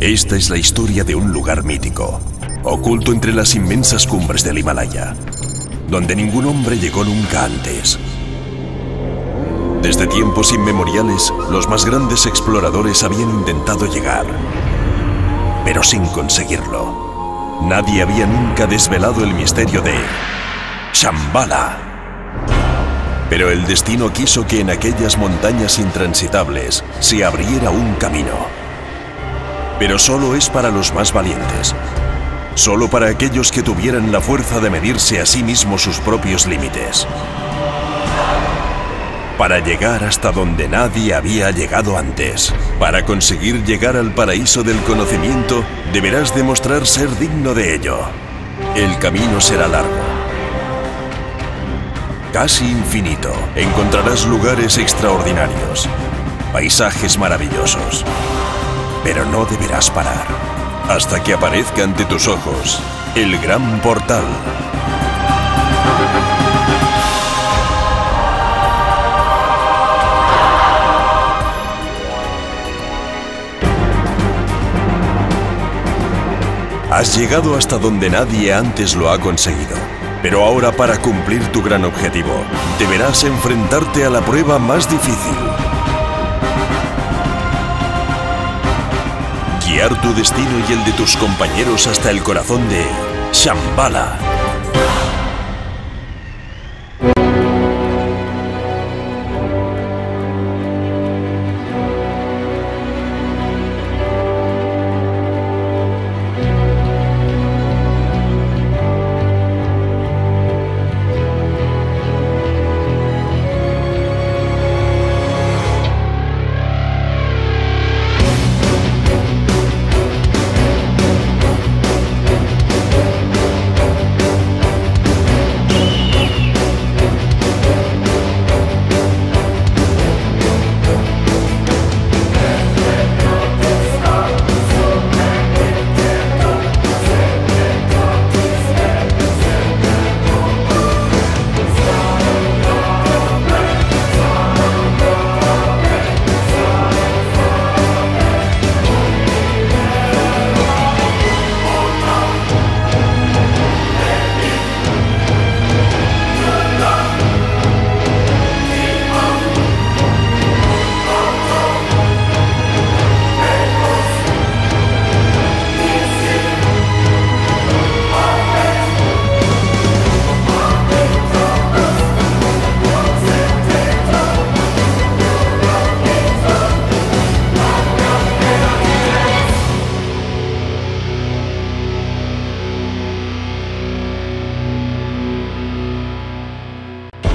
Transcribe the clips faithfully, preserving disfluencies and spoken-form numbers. Esta es la historia de un lugar mítico, oculto entre las inmensas cumbres del Himalaya, donde ningún hombre llegó nunca antes. Desde tiempos inmemoriales, los más grandes exploradores habían intentado llegar, pero sin conseguirlo. Nadie había nunca desvelado el misterio de Shambhala. Pero el destino quiso que en aquellas montañas intransitables se abriera un camino. Pero solo es para los más valientes. Solo para aquellos que tuvieran la fuerza de medirse a sí mismos sus propios límites. Para llegar hasta donde nadie había llegado antes. Para conseguir llegar al paraíso del conocimiento, deberás demostrar ser digno de ello. El camino será largo, casi infinito. Encontrarás lugares extraordinarios, paisajes maravillosos. Pero no deberás parar hasta que aparezca ante tus ojos el gran portal. Has llegado hasta donde nadie antes lo ha conseguido. Pero ahora, para cumplir tu gran objetivo, deberás enfrentarte a la prueba más difícil. Guiar tu destino y el de tus compañeros hasta el corazón de Shambhala.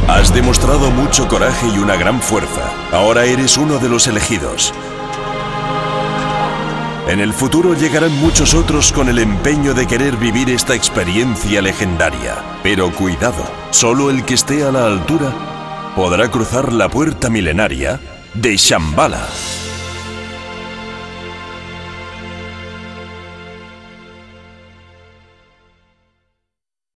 Has demostrado mucho coraje y una gran fuerza. Ahora eres uno de los elegidos. En el futuro llegarán muchos otros con el empeño de querer vivir esta experiencia legendaria. Pero cuidado, solo el que esté a la altura podrá cruzar la puerta milenaria de Shambhala.